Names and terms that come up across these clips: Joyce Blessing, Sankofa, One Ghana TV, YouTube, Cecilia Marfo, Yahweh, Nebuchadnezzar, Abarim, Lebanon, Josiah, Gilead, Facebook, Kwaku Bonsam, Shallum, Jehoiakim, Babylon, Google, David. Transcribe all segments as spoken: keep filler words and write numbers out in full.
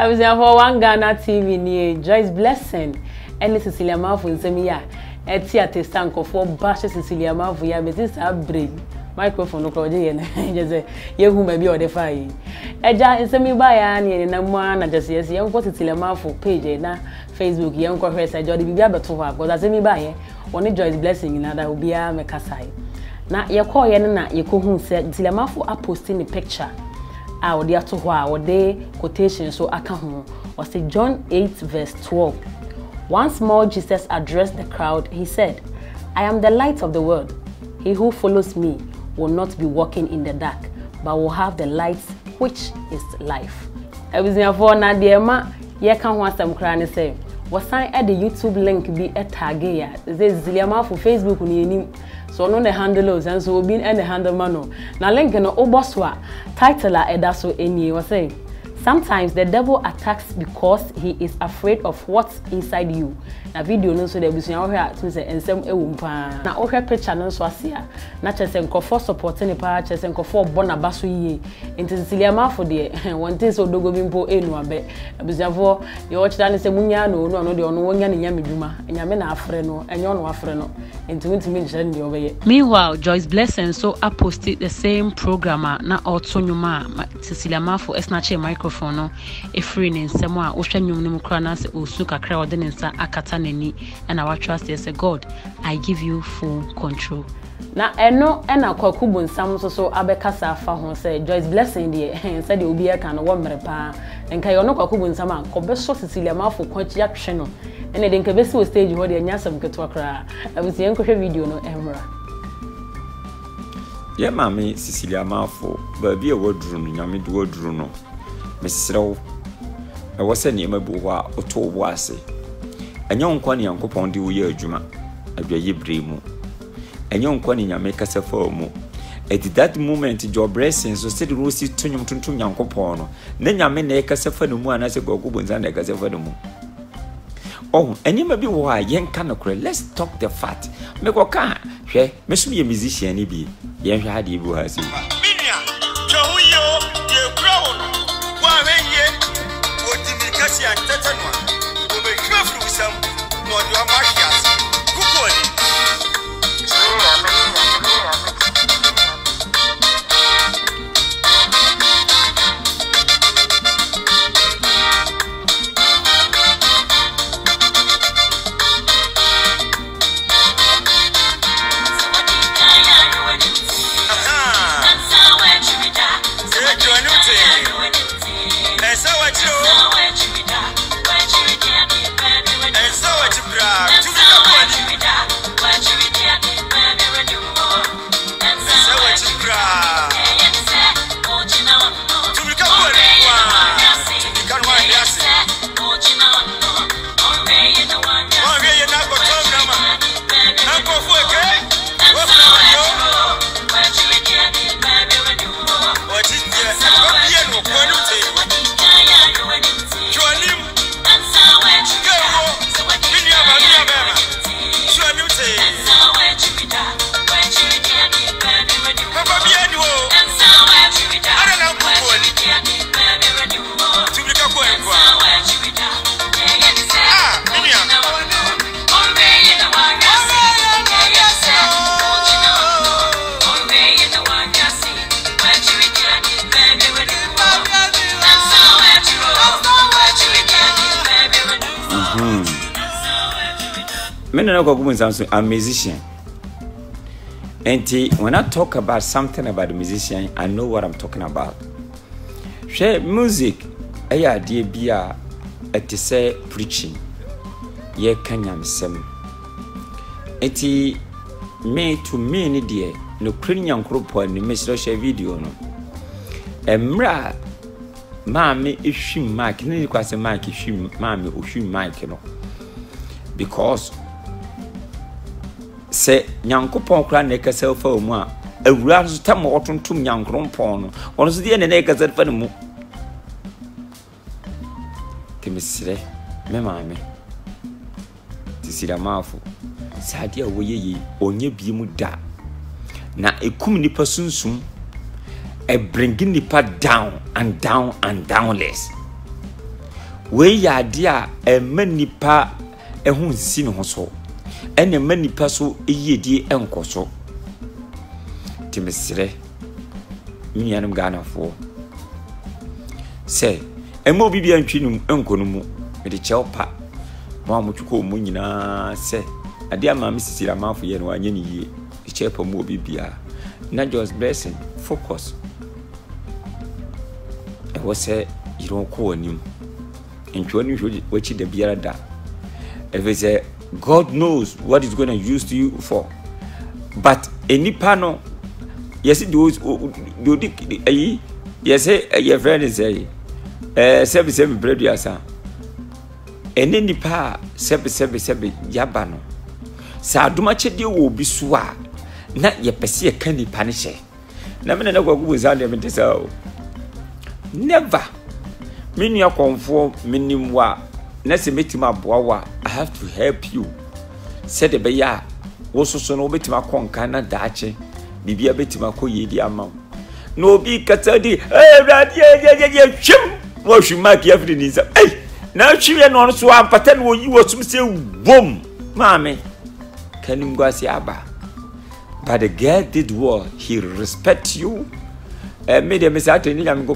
I was here for one Ghana T V near Joyce Blessing and Cecilia Marfo in Semia. At theatre Sankofa, Basha Cecilia Marfo, ya metis a brain. Microphone no crowd here, just you who may be on the fire. Eja in Semi Bayani and Namuan, and just yes, young for Cecilia Marfo page na Facebook, young Congress, I joined the Biaba to her, because as Semi Bayer, only Joyce Blessing in other will be a Mekasai. Now, your call Yana, your cohun said, Cecilia Marfo are posting the picture. I would have to or the quotation so I can or say John eight verse twelve. Once more Jesus addressed the crowd. He said, I am the light of the world. He who follows me will not be walking in the dark, but will have the light which is life. I was here for Nadiema, ye can want some cranny say. Was I at the YouTube link be a tagea? This Cecilia Marfo Facebook on so no the handlers and so been and the handle mano. Now link no oboswa title a so any was saying. Sometimes the devil attacks because he is afraid of what's inside you. Na video no so the business here to say ensem ewu pa. Na ohwe picture no so asia. Na chese nkofo support ni pa chese nkofo bo na baso yie. Nti Cecilia Marfo de wonte so dogo bi mpo enu abe. Abusafo ye wo chira ne se munya no onu ano de onu wonya ne nya meduma. Nya me na afre no, enye onu afre no. Nti wuntimi nche ne de obeye. Meanwhile, Joyce Blessing so I posted the same program na oto nyuma Cecilia Marfo esnache microphone. Phone a free name someone ocean cranas or suka crowd and akataneni and our trust is a God. I give you full control. Now I know and I call Kubun Sam so Abekasa Fahon said Joyce Blessing dear and said you'll be a can of one repair and Kayonoka Kubun Sama Kobeso Cecilia Marfo Conchiak channel and then Kabesu stage where the Nyasam get to a cry. I was the uncle video no Emra. Yeah, Mammy Cecilia Marfo, but be a wardroom, Yamid wardroom. Missus Row, I was a name of Boa or two wasi. A young conny uncle Pondu year Juma, a very brimo. A young conny make us a formo. At that moment, your blessings was said Rosy Tunum Tuntum Uncle Pono. Then I may make us a fenum and as a gobbles and a gazafenum. Oh, and you may be why, young canocre, let's talk the fat. Make a car, eh? Must be a musician, he be. Young had you was. I'm a musician, and when I talk about something about a musician, I know what I'm talking about. She music, I idea be a to say preaching. Ye Kenyam sem. Eti me to me ni dear no Kenyan group or no Mister video no. Emra, mammy if she mic, no request a mic if she mammy or she mic no, because. Se nyankopon kra na ekasel fa omu a awura so tam otontom nyankrompon no ono so die na ekasel fa no mu temisire me maame Cecilia Marfo sadia woyeyi onye biemu da na ekum nipa sunsum e bring nipa down and down and downless we yadia a many pa a hun sin hoso, and a many passo a ye de uncle so. Timisre, Unianum Ghana for say, a mobi and chinum uncle no, with the chelpa. Mamma to call Munina, say, a dear mammy Cecilia Marfo yen one yen ye, the chapel mobi beer. Not Joyce Blessing, focus. I was say, you don't call him. And twenty watching the beer da. If it's a God knows what is going to use to you for. But any panel, yes, it does. You did, yes, your friend is a seven seven bread, yes, sir. And any pa seven seven seven yabano. Sadumache deal will be swa. Not yet, Pessia candy punisher. Never know who is under the never. Minya conform minimwa. Nasi metima boawa. I have to help you. Said the beya. Also, so no betima concana dache. Bibia betima co ye the amount. No be catadi. Eh, that ye ye ye shim. Well, she might be everything. Eh, now she and on so I'm patent when you was to say, boom, mammy. Can you go see Abba? But the girl did what? He respect you. No, no, no, no, no,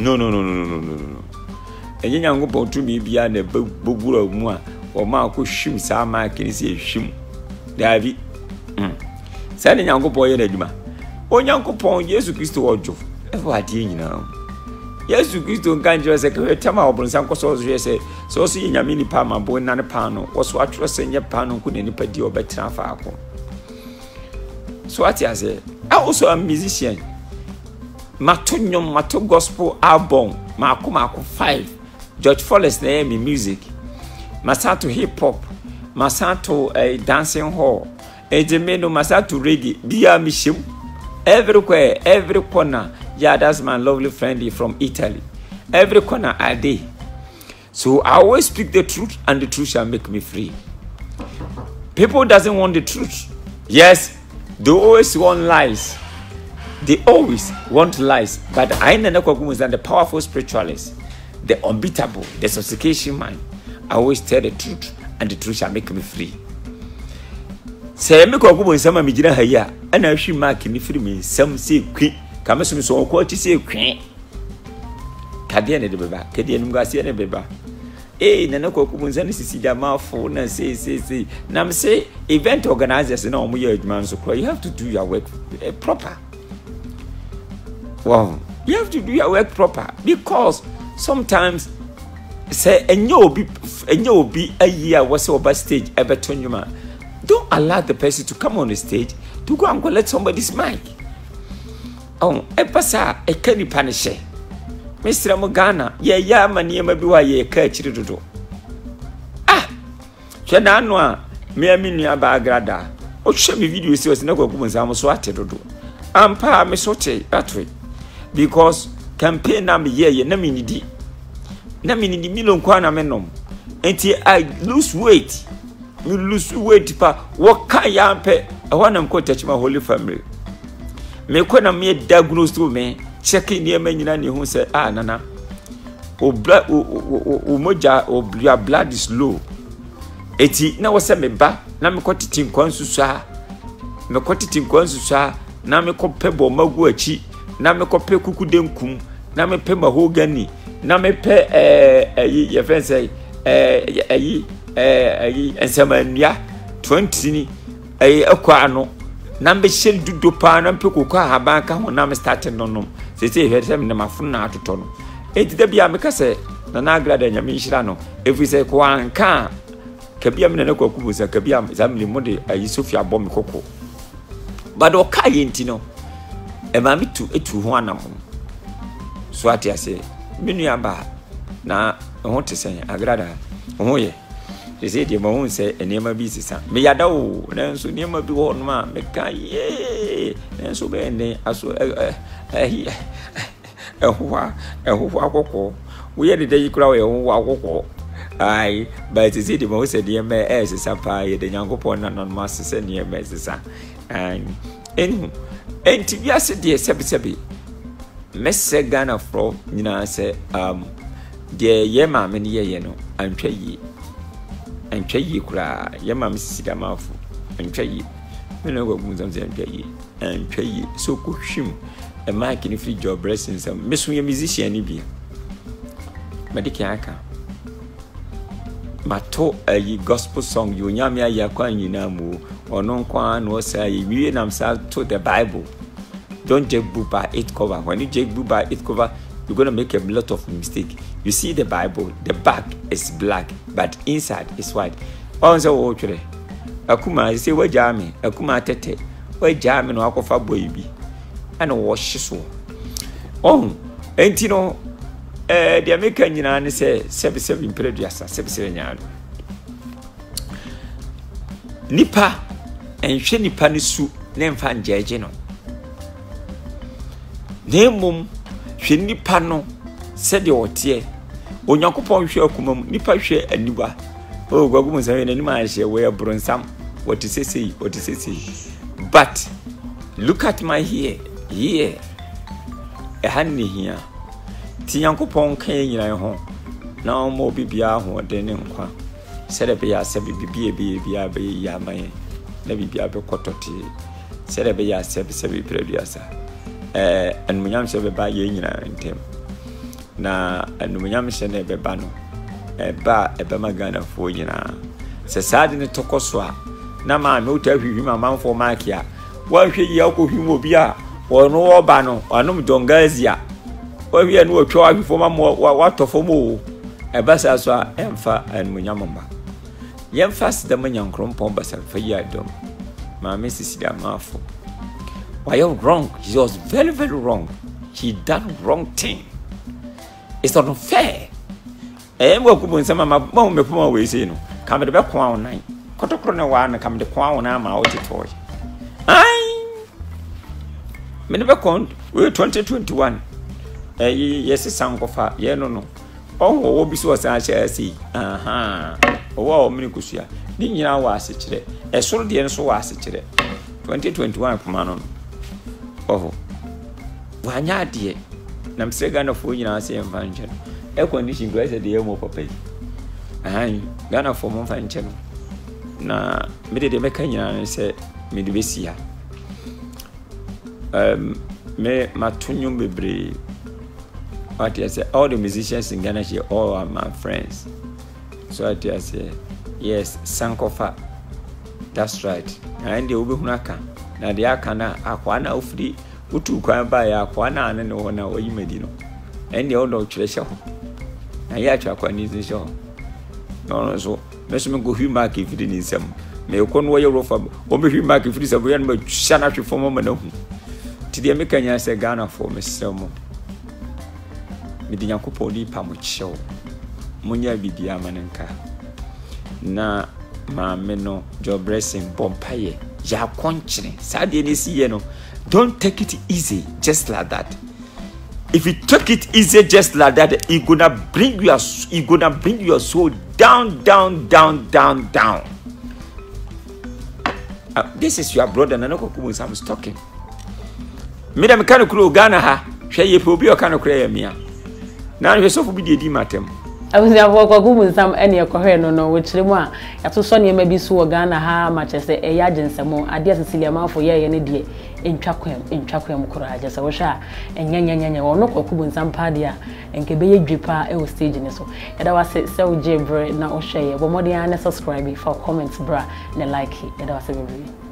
no, no. And you young people to me beyond a bubble of moi or Marco Shim, Sama, can say Shim. Davy Sending Uncle Boy and Edma. Oh, Uncle Pond, yes, you Christo or Jove. What do you know? Yes, you Christo can't dress a career time or bring some costs, yes, so seeing a mini palm, boy, none a panel, or so I trust in your panel couldn't any petty or better for. So what I say, I also am a musician. Matunyo mato gospel album, Marco Marco five. George Forrest name in music. Masato hip hop, Masato a dancing hall, a Jemeno Masato reggae. Bia Mishim. Everywhere, every corner. Yeah, that's my lovely friend from Italy. Every corner I day. So I always speak the truth, and the truth shall make me free. People doesn't want the truth. Yes. They always want lies. They always want lies. But I know the powerful spiritualists, the unbeatable, the sophistication mind. I always tell the truth, and the truth shall make me free. Say, I make a woman some of here, and I should mark me free me. Some say, quick, come as soon as all quality say, quick. Cadian de Beba, Cadian Garcia de Beba. Eh, Nanako Kumun's and Cecilia Marfo, and say, say, say, Nam say, event organizers and all my man, so you have to do your work uh, proper. Wow, you have to do your work proper because sometimes say, and you'll be, and you'll be a year was over stage, ever turn your man. Don't allow the person to come on the stage to go and go let somebody's mic. Oh, a passa, a candy punisher. Mister Mogana, ye ya mani mabiwa ye catch the do. Ah, Jananoa, mere minia bagrada. Oh, show me video, see us no go woman's amosuate do. Ampa, me sote, that way. Because campaign number ye, ye namini di. Namini di milon kwana menom. Until I lose weight. You lose weight, pa. Waka yampe, I want them to touch my holy family. Me kona me diagnosed to me. Checking near many who said, ah, Nana, O blood, O moja, O your blood is low. Eti, now was a me ba, Nam quantitin consusa, no quantitin consusa, Namako pebo maguachi, Namako pe cucudem cum, Name pe mahogany, Name pe a fancy, a a and Samania, twenty, a aquano, Nambe shell do dopan and picuca habanca when Nam started nonum. They say, here's him in my phone now to turn. It did be a mecase, Nanagra and Yamishano. If we say Kuan can, Kabiam Nanoko was a Kabiam, Zamli Modi, a Yusufia bomb coco. But Okayentino, a mammy to it to one of them. So I say, Minyaba, now I want to say, Agrada, oh, yeah. They say, the moon say, and never be sister. May I do, and so never be one man, Mecay, and so many, I saw. Eh, eh, whoa, eh, whoa, we had the day you cry, whoa, I, but it's the most dear man as a sapphire, the young upon non masters and near messes. And, and, and to be as a dear Sabby Sabby, Messe Ghana fro nyina se um de ye maame ne ye ye no antwa yi antwa yi kura ye maame Cecilia Marfo antwa yi me no go gunza nze antwa yi antwa yi so ko hwim e mic ni free job blessing sam mesu ye musician ni bi medike aka mato a gospel song you nyame ayi akwa nyina mu ono nkwa na o sai wiye nam sa to the Bible. Don't judge book by its cover. When you judge book by its cover, you're gonna make a lot of mistake. You see the Bible, the back is black, but inside is white. Also, what you say? Akuma, you say what Jamie? Akuma tete, what Jamie no akofa boy bi. I no wash so. Oh, and you know, eh, the American you know, they say seven seven prejudice, seven seven years. Nipa, and she nipa ni su nem fan judge no. Nemum hwe nipa no se de otie onyankopon hwe akumam nipa hwe aniba o gwagum nsa hwe anima ahye we bronsam what is say what is say but look at my hair here e han ni hia ti yankopon kan nyiran ho na o mo bibia ho de ne nkwa se de bia se bibia bibia bia mai na bibia be kototi se de bia se se bibia sa eh and munyam se beba ye nyina ntem na and munyam se ne beba no e ba e ba magana fo nyina se saade ne tokoso a na ma me utahwi mamanfo makia wa hwe ya ko hwi obi a wono wo ba no anum dongazia wa hwe no otwa hwi fo ma wa tofo mo e ba sa so a emfa and munyam mba yemfa se de munyankrom pomba se fa ya dom ma me Cecilia Marfo. Why you're wrong? He was very, very wrong. He done wrong thing. It's not fair. Eh, we go bunsa mama, ma me puma we say no. Come the back one nine. Kotokro na wa na come the kwa one ama otitoy. Ai. Me never count. We twenty twenty-one. Eh, yes Sankofa. Yeah no no. Oh, obi so say say. Aha. Owo o me kusua. Ni nyina wa ase kire. E soro de nso wa ase kire. twenty twenty-one puma no. Oh, wanya die na msega na fo nyina ase mfanche e condition grace de yemo papai ahan gana fo mfanche na mede de meka nyina se mede besia um me matunyum bebre what I say all the musicians in Ghana here all are my friends so I say yes Sankofa that's right and they obehunaka na de aka na akwa na ofri utu kwan ba ya akwa na ane no na oyimedi no en de odo chirehye ho na ya atwa akwa ni zinhye ho no so mesu me go hwi mark ifidi ni nsam me ekon wo yoro fa o me hwi mark ifidi sa boyan ma twa na hwe fomo ma na hu ti de me kanya se Ghana for me semo me de yakopon ni pam chew munya bidi amanenka na ma me no job blessing bompaye. Don't take it easy just like that. If you take it easy just like that, it's gonna bring your it's gonna bring your soul down, down, down, down, down. Uh, this is your brother Nanokokumu. I was talking. Madam Kanukru Ghana ha. She ye probably can't cry me. Now you're so forbidden, madam. I was there for Google some any of no no, which Lemma. After Sonia may be so Ghana, how much as a yagin some more. I guess Cecilia Marfo, yea, any day in Chakwem, in Chakwem Courage, as I was shy, and Yan Yan or no Kokubun some padia, and Kebe Dripa, it was staging so. And I was so Jay Bray, now share, but more than subscribe for comments, bra, and like it, and I was every.